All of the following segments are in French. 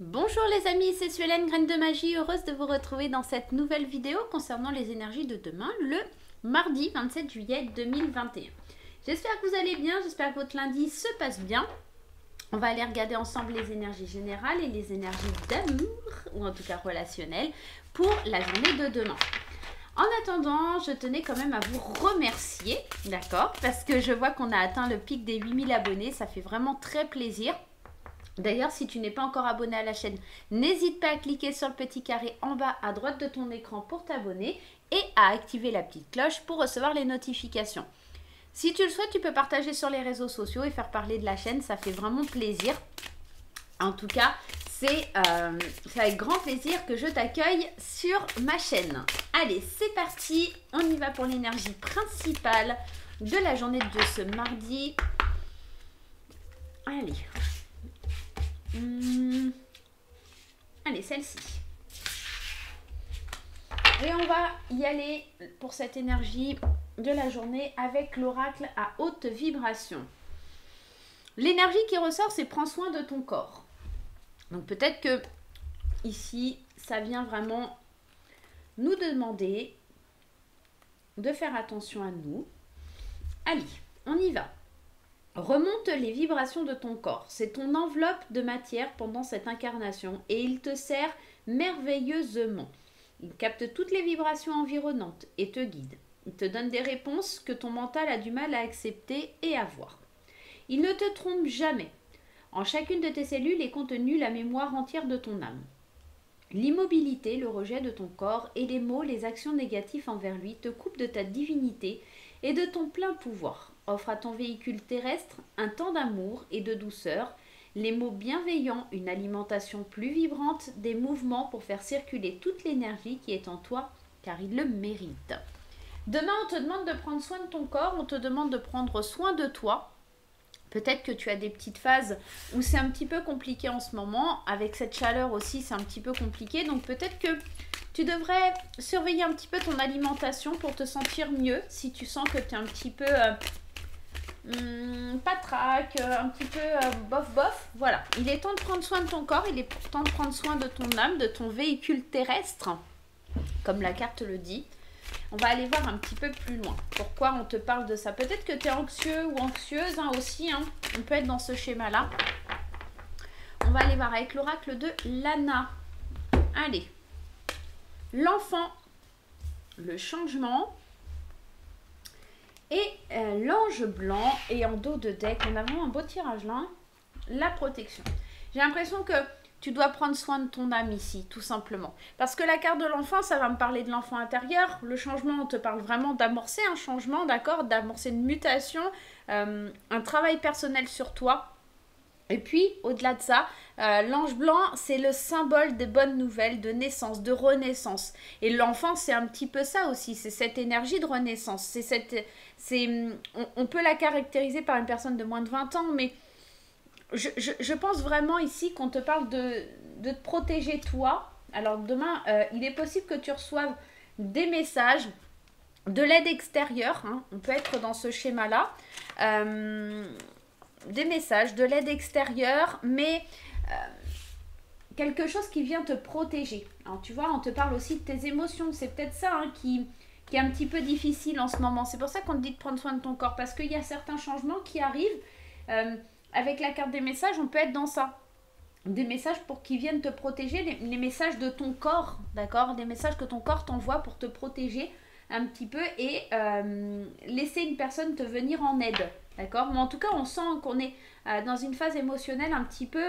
Bonjour les amis, c'est Sue-Ellen Graine de Magie, heureuse de vous retrouver dans cette nouvelle vidéo concernant les énergies de demain, le mardi 27 juillet 2021. J'espère que vous allez bien, j'espère que votre lundi se passe bien. On va aller regarder ensemble les énergies générales et les énergies d'amour, ou en tout cas relationnelles, pour la journée de demain. En attendant, je tenais quand même à vous remercier, d'accord, parce que je vois qu'on a atteint le pic des 8000 abonnés, ça fait vraiment très plaisir. D'ailleurs, si tu n'es pas encore abonné à la chaîne, n'hésite pas à cliquer sur le petit carré en bas à droite de ton écran pour t'abonner et à activer la petite cloche pour recevoir les notifications. Si tu le souhaites, tu peux partager sur les réseaux sociaux et faire parler de la chaîne, ça fait vraiment plaisir. En tout cas, c'est avec grand plaisir que je t'accueille sur ma chaîne. Allez, c'est parti, on y va pour l'énergie principale de la journée de ce mardi. Allez. Allez, celle-ci. Et on va y aller pour cette énergie de la journée avec l'oracle à haute vibration. L'énergie qui ressort, c'est prends soin de ton corps. Donc peut-être que ici, ça vient vraiment nous demander de faire attention à nous. Allez, on y va. Remonte les vibrations de ton corps, c'est ton enveloppe de matière pendant cette incarnation et il te sert merveilleusement. Il capte toutes les vibrations environnantes et te guide. Il te donne des réponses que ton mental a du mal à accepter et à voir. Il ne te trompe jamais. En chacune de tes cellules est contenue la mémoire entière de ton âme. L'immobilité, le rejet de ton corps et les maux, les actions négatives envers lui te coupent de ta divinité et de ton plein pouvoir. Offre à ton véhicule terrestre un temps d'amour et de douceur, les mots bienveillants, une alimentation plus vibrante, des mouvements pour faire circuler toute l'énergie qui est en toi, car il le mérite. Demain, on te demande de prendre soin de ton corps, on te demande de prendre soin de toi. Peut-être que tu as des petites phases où c'est un petit peu compliqué en ce moment, avec cette chaleur aussi, c'est un petit peu compliqué, donc peut-être que tu devrais surveiller un petit peu ton alimentation pour te sentir mieux, si tu sens que tu es un petit peu... patraque, un petit peu bof bof, voilà. Il est temps de prendre soin de ton corps, il est temps de prendre soin de ton âme, de ton véhicule terrestre, comme la carte le dit. On va aller voir un petit peu plus loin. Pourquoi on te parle de ça? Peut-être que tu es anxieux ou anxieuse hein, aussi, hein. On peut être dans ce schéma-là. On va aller voir avec l'oracle de Lana. Allez. L'enfant, le changement... Et l'ange blanc et en dos de deck, on a vraiment un beau tirage là, hein, la protection. J'ai l'impression que tu dois prendre soin de ton âme ici, tout simplement. Parce que la carte de l'enfant, ça va me parler de l'enfant intérieur. Le changement, on te parle vraiment d'amorcer un changement, d'accord, d'amorcer une mutation, un travail personnel sur toi. Et puis, au-delà de ça, l'ange blanc, c'est le symbole des bonnes nouvelles, de naissance, de renaissance. Et l'enfant, c'est un petit peu ça aussi, c'est cette énergie de renaissance. On peut la caractériser par une personne de moins de 20 ans, mais je pense vraiment ici qu'on te parle de te protéger toi. Alors demain, il est possible que tu reçoives des messages, de l'aide extérieure, hein. On peut être dans ce schéma-là. Des messages, de l'aide extérieure, mais quelque chose qui vient te protéger. Alors, tu vois, on te parle aussi de tes émotions. C'est peut-être ça hein, qui est un petit peu difficile en ce moment. C'est pour ça qu'on te dit de prendre soin de ton corps, parce qu'il y a certains changements qui arrivent. Avec la carte des messages, on peut être dans ça. Des messages pour qu'ils viennent te protéger, les messages de ton corps, d'accord? Des messages que ton corps t'envoie pour te protéger un petit peu et laisser une personne te venir en aide. D'accord? Mais en tout cas, on sent qu'on est dans une phase émotionnelle un petit peu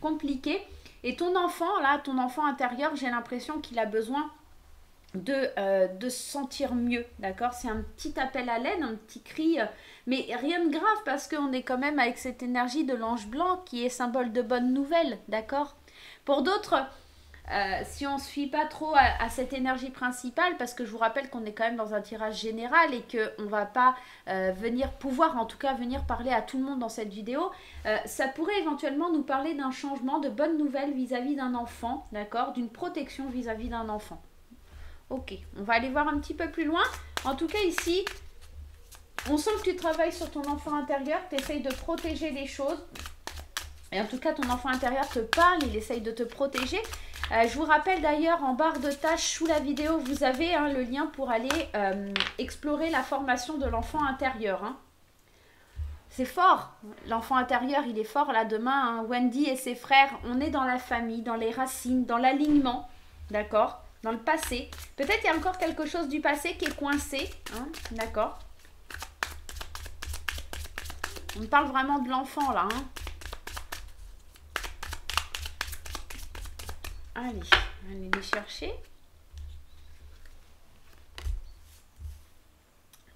compliquée. Et ton enfant, là, ton enfant intérieur, j'ai l'impression qu'il a besoin de se sentir mieux. D'accord? C'est un petit appel à l'aide, un petit cri. Mais rien de grave parce qu'on est quand même avec cette énergie de l'ange blanc qui est symbole de bonnes nouvelles. D'accord? Pour d'autres... si on ne se fie pas trop à cette énergie principale, parce que je vous rappelle qu'on est quand même dans un tirage général et qu'on ne va pas pouvoir parler à tout le monde dans cette vidéo, ça pourrait éventuellement nous parler d'un changement, de bonnes nouvelles vis-à-vis d'un enfant, d'accord, d'une protection vis-à-vis d'un enfant. Ok, on va aller voir un petit peu plus loin. En tout cas ici, on sent que tu travailles sur ton enfant intérieur, tu essayes de protéger les choses. Et en tout cas, ton enfant intérieur te parle, il essaye de te protéger. Je vous rappelle d'ailleurs, en barre de tâches sous la vidéo, vous avez le lien pour aller explorer la formation de l'enfant intérieur. C'est fort, l'enfant intérieur, il est fort là demain. Wendy et ses frères, on est dans la famille, dans les racines, dans l'alignement, d'accord? Dans le passé. Peut-être il y a encore quelque chose du passé qui est coincé, d'accord? On parle vraiment de l'enfant là, Allez, allez les chercher.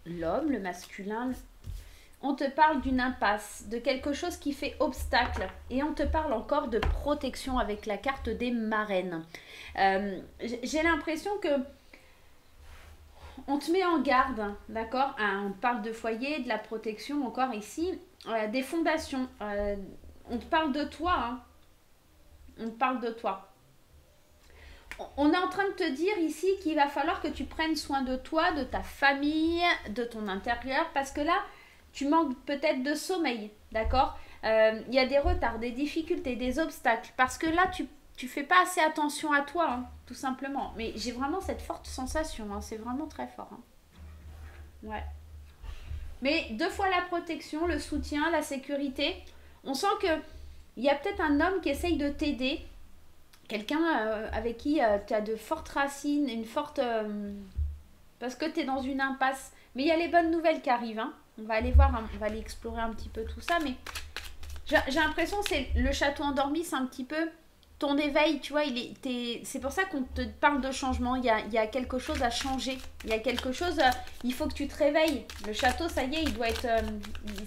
L'homme, le masculin. On te parle d'une impasse, de quelque chose qui fait obstacle. Et on te parle encore de protection avec la carte des marraines. J'ai l'impression que on te met en garde, d'accord? On parle de foyer, de la protection encore ici. Des fondations. On te parle de toi. On te parle de toi. On est en train de te dire ici qu'il va falloir que tu prennes soin de toi, de ta famille, de ton intérieur, parce que là, tu manques peut-être de sommeil, d'accord? Il y a des retards, des difficultés, des obstacles, parce que là, tu fais pas assez attention à toi, tout simplement. Mais j'ai vraiment cette forte sensation, c'est vraiment très fort. Ouais. Mais deux fois la protection, le soutien, la sécurité, on sent qu'il y a peut-être un homme qui essaye de t'aider. Quelqu'un avec qui tu as de fortes racines, une forte... parce que tu es dans une impasse. Mais il y a les bonnes nouvelles qui arrivent. On va aller voir, on va aller explorer un petit peu tout ça. Mais j'ai l'impression que c'est le château endormi, c'est un petit peu ton éveil. Tu vois, c'est pour ça qu'on te parle de changement. Il y a quelque chose à changer. Il y a quelque chose... il faut que tu te réveilles. Le château, ça y est, il doit être...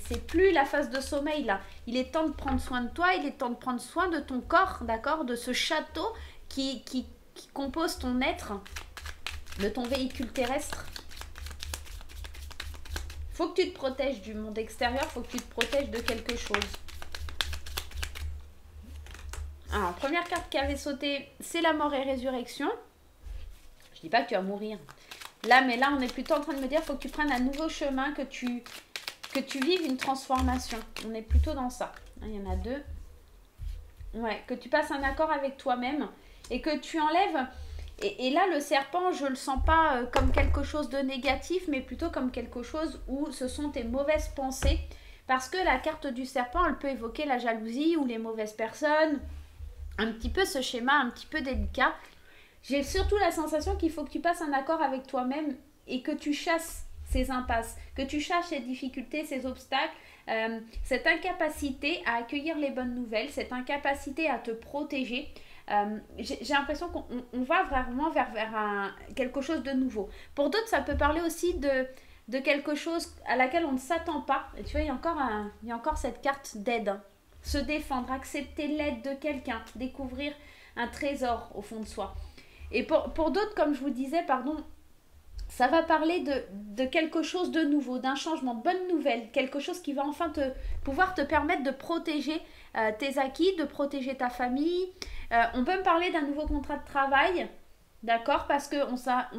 c'est plus la phase de sommeil, là. Il est temps de prendre soin de toi, il est temps de prendre soin de ton corps, d'accord? De ce château qui compose ton être, de ton véhicule terrestre. Il faut que tu te protèges du monde extérieur, il faut que tu te protèges de quelque chose. Alors, première carte qui avait sauté, c'est la mort et résurrection. Je ne dis pas que tu vas mourir. Là, mais là, on est plutôt en train de me dire qu'il faut que tu prennes un nouveau chemin, que tu vives une transformation. On est plutôt dans ça. Il y en a deux. Ouais, que tu passes un accord avec toi-même et que tu enlèves. Et là, le serpent, je ne le sens pas comme quelque chose de négatif, mais plutôt comme quelque chose où ce sont tes mauvaises pensées. Parce que la carte du serpent, elle peut évoquer la jalousie ou les mauvaises personnes. Un petit peu ce schéma, un petit peu délicat. J'ai surtout la sensation qu'il faut que tu passes un accord avec toi-même et que tu chasses ces impasses, que tu chasses ces difficultés, ces obstacles, cette incapacité à accueillir les bonnes nouvelles, cette incapacité à te protéger. J'ai l'impression qu'on va vraiment vers quelque chose de nouveau. Pour d'autres, ça peut parler aussi de quelque chose à laquelle on ne s'attend pas. Et tu vois, il y a encore cette carte d'aide. Se défendre, accepter l'aide de quelqu'un, découvrir un trésor au fond de soi. Et pour d'autres, comme je vous disais, pardon, ça va parler de quelque chose de nouveau, d'un changement, bonne nouvelle, quelque chose qui va enfin pouvoir te permettre de protéger tes acquis, de protéger ta famille. On peut me parler d'un nouveau contrat de travail, d'accord? Parce qu'on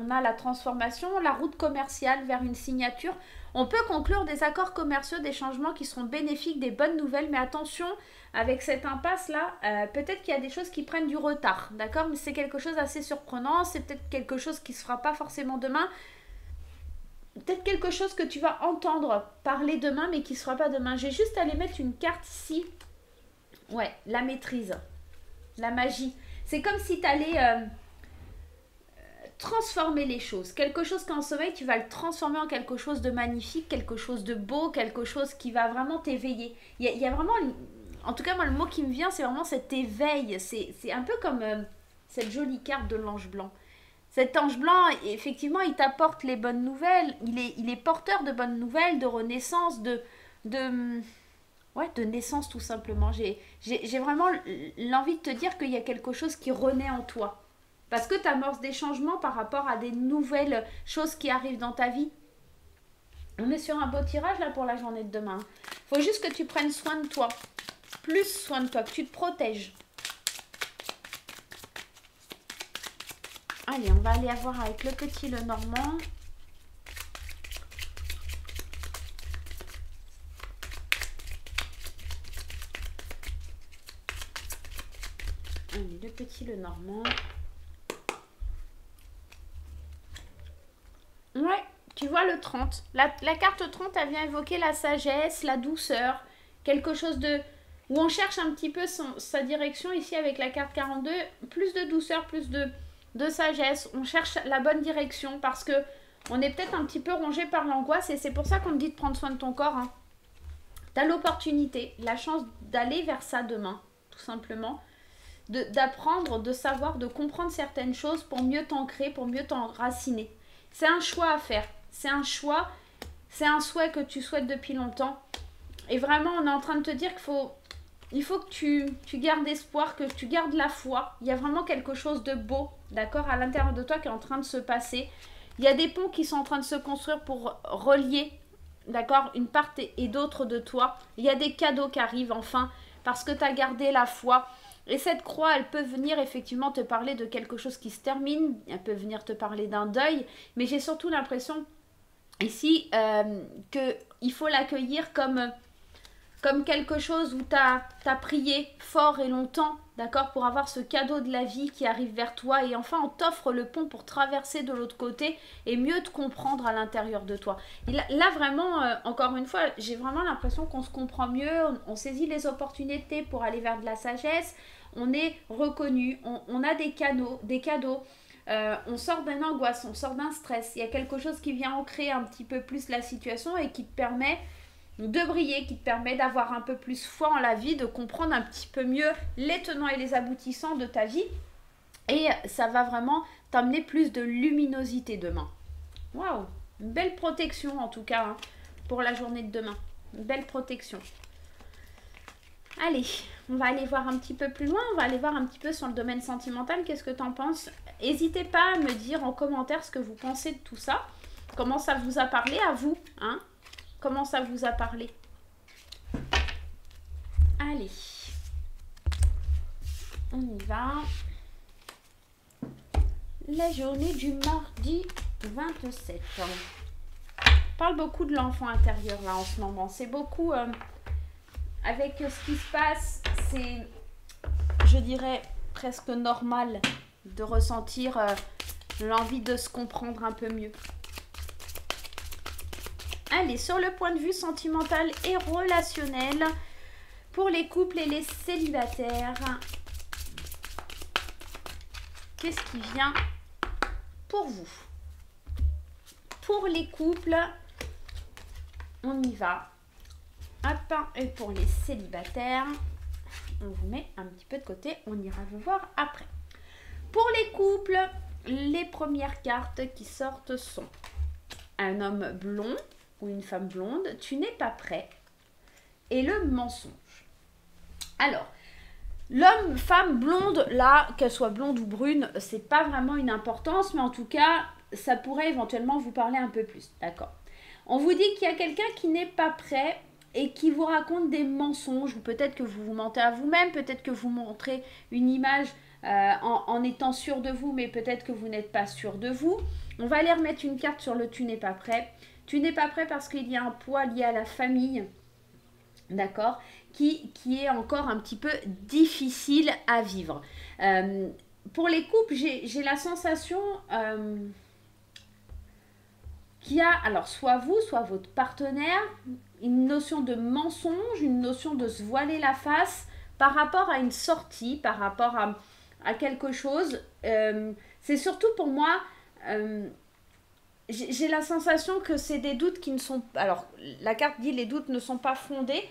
a la transformation, la route commerciale vers une signature. On peut conclure des accords commerciaux, des changements qui seront bénéfiques, des bonnes nouvelles. Mais attention, avec cette impasse-là, peut-être qu'il y a des choses qui prennent du retard, d'accord? Mais c'est quelque chose d'assez surprenant, c'est peut-être quelque chose qui ne se fera pas forcément demain. Peut-être quelque chose que tu vas entendre parler demain, mais qui ne se fera pas demain. J'ai juste à aller mettre une carte ici. Ouais, la maîtrise, la magie. C'est comme si tu allais... transformer les choses. Quelque chose qu'en sommeil, tu vas le transformer en quelque chose de magnifique, quelque chose de beau, quelque chose qui va vraiment t'éveiller. Il y a vraiment... En tout cas, moi, le mot qui me vient, c'est vraiment cet éveil. C'est un peu comme cette jolie carte de l'ange blanc. Cet ange blanc, effectivement, il t'apporte les bonnes nouvelles. Il est porteur de bonnes nouvelles, de renaissance, de naissance, tout simplement. J'ai vraiment l'envie de te dire qu'il y a quelque chose qui renaît en toi. Parce que tu amorces des changements par rapport à des nouvelles choses qui arrivent dans ta vie. On est sur un beau tirage là pour la journée de demain. Faut juste que tu prennes soin de toi. Plus soin de toi, que tu te protèges. Allez, on va aller voir avec le petit le Normand. le petit Le Normand. Ouais, tu vois le 30. La carte 30, elle vient évoquer la sagesse, la douceur, quelque chose de... où on cherche un petit peu sa direction ici avec la carte 42. Plus de douceur, plus de sagesse. On cherche la bonne direction parce que on est peut-être un petit peu rongé par l'angoisse et c'est pour ça qu'on te dit de prendre soin de ton corps. Hein. T'as l'opportunité, la chance d'aller vers ça demain, tout simplement. D'apprendre, de savoir, de comprendre certaines choses pour mieux t'ancrer, pour mieux t'enraciner. C'est un choix à faire. C'est un choix, c'est un souhait que tu souhaites depuis longtemps. Et vraiment, on est en train de te dire qu'il faut... il faut que tu gardes espoir, que tu gardes la foi. Il y a vraiment quelque chose de beau, d'accord, à l'intérieur de toi qui est en train de se passer. Il y a des ponts qui sont en train de se construire pour relier, d'accord, une part et d'autre de toi. Il y a des cadeaux qui arrivent enfin parce que tu as gardé la foi. Et cette croix, elle peut venir effectivement te parler de quelque chose qui se termine. Elle peut venir te parler d'un deuil. Mais j'ai surtout l'impression ici qu'il faut l'accueillir comme quelque chose où tu as prié fort et longtemps, d'accord, pour avoir ce cadeau de la vie qui arrive vers toi. Et enfin, on t'offre le pont pour traverser de l'autre côté et mieux te comprendre à l'intérieur de toi. Et là, vraiment, encore une fois, j'ai vraiment l'impression qu'on se comprend mieux, on saisit les opportunités pour aller vers de la sagesse, on est reconnu, on a des cadeaux. On sort d'une angoisse, on sort d'un stress. Il y a quelque chose qui vient ancrer un petit peu plus la situation et qui te permet... de briller, qui te permet d'avoir un peu plus foi en la vie, de comprendre un petit peu mieux les tenants et les aboutissants de ta vie. Et ça va vraiment t'amener plus de luminosité demain. Waouh, une belle protection en tout cas hein, pour la journée de demain. Une belle protection. Allez, on va aller voir un petit peu plus loin. On va aller voir un petit peu sur le domaine sentimental. Qu'est-ce que t'en penses? N'hésitez pas à me dire en commentaire ce que vous pensez de tout ça. Comment ça vous a parlé à vous hein? Comment ça vous a parlé? Allez, on y va. La journée du mardi 27. On parle beaucoup de l'enfant intérieur là en ce moment. C'est beaucoup avec ce qui se passe. C'est, je dirais, presque normal de ressentir l'envie de se comprendre un peu mieux. Allez, sur le point de vue sentimental et relationnel, pour les couples et les célibataires, qu'est-ce qui vient pour vous? Pour les couples, on y va. Hop, et pour les célibataires, on vous met un petit peu de côté, on ira vous voir après. Pour les couples, les premières cartes qui sortent sont un homme blond, ou une femme blonde, tu n'es pas prêt, et le mensonge. Alors, l'homme, femme blonde, là, qu'elle soit blonde ou brune, c'est pas vraiment une importance, mais en tout cas, ça pourrait éventuellement vous parler un peu plus, d'accord? On vous dit qu'il y a quelqu'un qui n'est pas prêt et qui vous raconte des mensonges, ou peut-être que vous vous mentez à vous-même, peut-être que vous montrez une image en étant sûr de vous, mais peut-être que vous n'êtes pas sûr de vous. On va aller remettre une carte sur le « tu n'es pas prêt ». Tu n'es pas prêt parce qu'il y a un poids lié à la famille, d'accord, qui est encore un petit peu difficile à vivre. Pour les couples, j'ai la sensation qu'il y a, alors soit vous, soit votre partenaire, une notion de mensonge, une notion de se voiler la face par rapport à une sortie, par rapport à quelque chose. C'est surtout pour moi... j'ai la sensation que c'est des doutes qui ne sont pas... Alors, la carte dit les doutes ne sont pas fondés.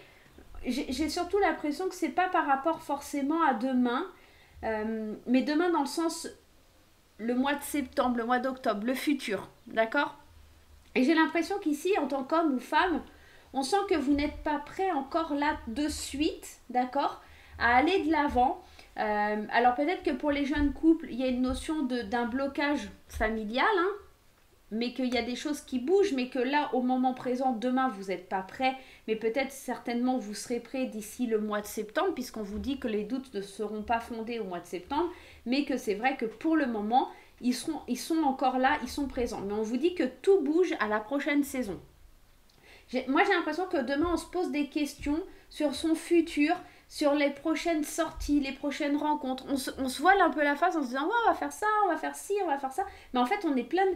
J'ai surtout l'impression que c'est pas par rapport forcément à demain. Mais demain dans le sens le mois de septembre, le mois d'octobre, le futur. D'accord? Et j'ai l'impression qu'ici, en tant qu'homme ou femme, on sent que vous n'êtes pas prêt encore là de suite, d'accord, à aller de l'avant. Alors, peut-être que pour les jeunes couples, il y a une notion d'un blocage familial, hein, mais qu'il y a des choses qui bougent, mais que là, au moment présent, demain, vous n'êtes pas prêt, mais peut-être certainement, vous serez prêt d'ici le mois de septembre, puisqu'on vous dit que les doutes ne seront pas fondés au mois de septembre, mais que c'est vrai que pour le moment, ils sont encore là, ils sont présents. Mais on vous dit que tout bouge à la prochaine saison. Moi, j'ai l'impression que demain, on se pose des questions sur son futur, sur les prochaines sorties, les prochaines rencontres. On se voile un peu la face en se disant ouais, on va faire ça, on va faire ci, on va faire ça. Mais en fait, on est plein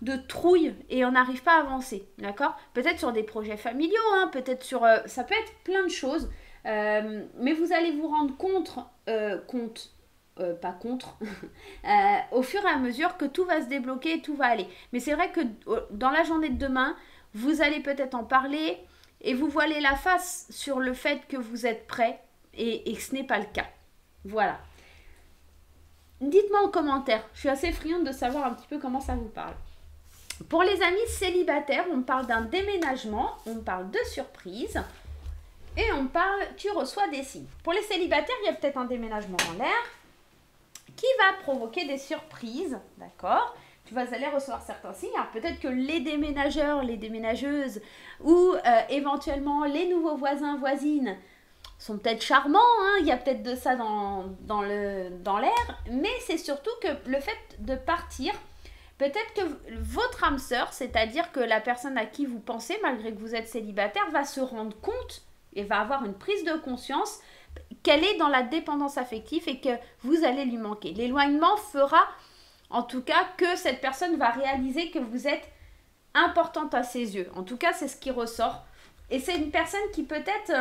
de trouilles et on n'arrive pas à avancer, d'accord? Peut-être sur des projets familiaux, hein, peut-être sur... ça peut être plein de choses. Mais vous allez vous rendre au fur et à mesure que tout va se débloquer, tout va aller. Mais c'est vrai que dans la journée de demain, vous allez peut-être en parler et vous voiler la face sur le fait que vous êtes prêt et ce n'est pas le cas. Voilà. Dites-moi en commentaire, je suis assez friande de savoir un petit peu comment ça vous parle. Pour les amis célibataires, on parle d'un déménagement, on parle de surprise. Et on parle, tu reçois des signes. Pour les célibataires, il y a peut-être un déménagement en l'air qui va provoquer des surprises, d'accord? Tu vas aller recevoir certains signes. Alors peut-être que les déménageurs, les déménageuses ou éventuellement les nouveaux voisins, voisines sont peut-être charmants, hein, il y a peut-être de ça dans l'air, mais c'est surtout que le fait de partir, peut-être que votre âme sœur, c'est-à-dire que la personne à qui vous pensez, malgré que vous êtes célibataire, va se rendre compte et va avoir une prise de conscience qu'elle est dans la dépendance affective et que vous allez lui manquer. L'éloignement fera en tout cas que cette personne va réaliser que vous êtes importante à ses yeux. En tout cas, c'est ce qui ressort. Et c'est une personne qui peut-être...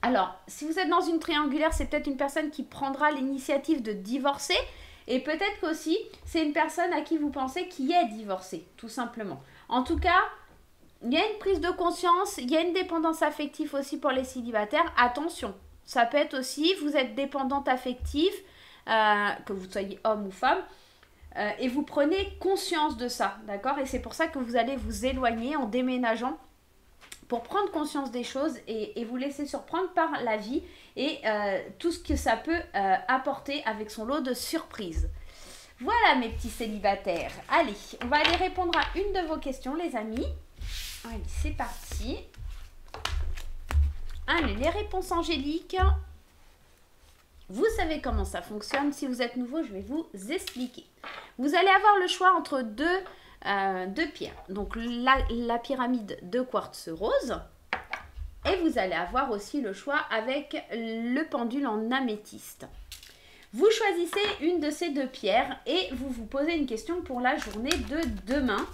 Alors, si vous êtes dans une triangulaire, c'est peut-être une personne qui prendra l'initiative de divorcer. Et peut-être qu'aussi, c'est une personne à qui vous pensez qui est divorcée, tout simplement. En tout cas... il y a une prise de conscience, il y a une dépendance affective aussi pour les célibataires. Attention, ça peut être aussi, vous êtes dépendante affective, que vous soyez homme ou femme, et vous prenez conscience de ça, d'accord? Et c'est pour ça que vous allez vous éloigner en déménageant pour prendre conscience des choses et vous laisser surprendre par la vie et tout ce que ça peut apporter avec son lot de surprises. Voilà mes petits célibataires. Allez, on va aller répondre à une de vos questions les amis. Allez, c'est parti. Allez, les réponses angéliques. Vous savez comment ça fonctionne. Si vous êtes nouveau, je vais vous expliquer. Vous allez avoir le choix entre deux pierres. Donc, la pyramide de quartz rose. Et vous allez avoir aussi le choix avec le pendule en améthyste. Vous choisissez une de ces deux pierres et vous vous posez une question pour la journée de demain.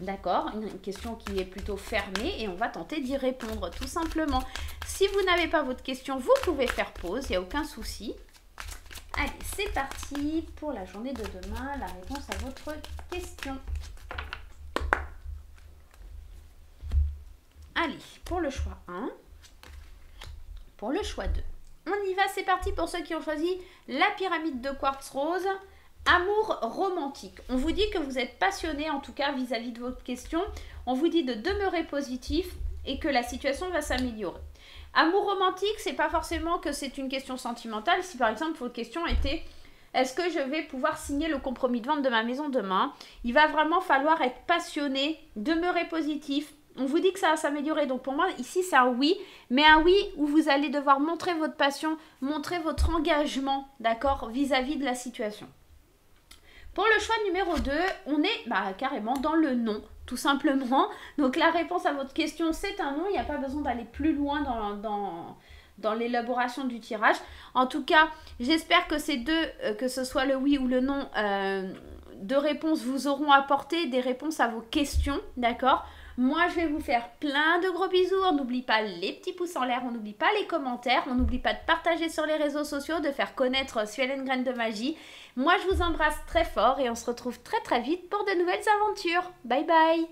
D'accord, une question qui est plutôt fermée et on va tenter d'y répondre tout simplement. Si vous n'avez pas votre question, vous pouvez faire pause, il n'y a aucun souci. Allez, c'est parti pour la journée de demain, la réponse à votre question. Allez, pour le choix 1, pour le choix 2. On y va, c'est parti pour ceux qui ont choisi la pyramide de quartz rose. Amour romantique. On vous dit que vous êtes passionné, en tout cas vis-à-vis de votre question. On vous dit de demeurer positif et que la situation va s'améliorer. Amour romantique, c'est pas forcément que c'est une question sentimentale. Si par exemple votre question était « Est-ce que je vais pouvoir signer le compromis de vente de ma maison demain ?» Il va vraiment falloir être passionné, demeurer positif. On vous dit que ça va s'améliorer. Donc pour moi, ici, c'est un oui. Mais un oui où vous allez devoir montrer votre passion, montrer votre engagement, d'accord, vis-à-vis de la situation. Pour le choix numéro 2, on est carrément dans le non, tout simplement. Donc la réponse à votre question, c'est un non. Il n'y a pas besoin d'aller plus loin dans l'élaboration du tirage. En tout cas, j'espère que ces deux, que ce soit le oui ou le non, de réponses vous auront apporté des réponses à vos questions, d'accord? Moi, je vais vous faire plein de gros bisous. On n'oublie pas les petits pouces en l'air, on n'oublie pas les commentaires, on n'oublie pas de partager sur les réseaux sociaux, de faire connaître Sue-Ellen Graine de Magie. Moi, je vous embrasse très fort et on se retrouve très très vite pour de nouvelles aventures. Bye bye!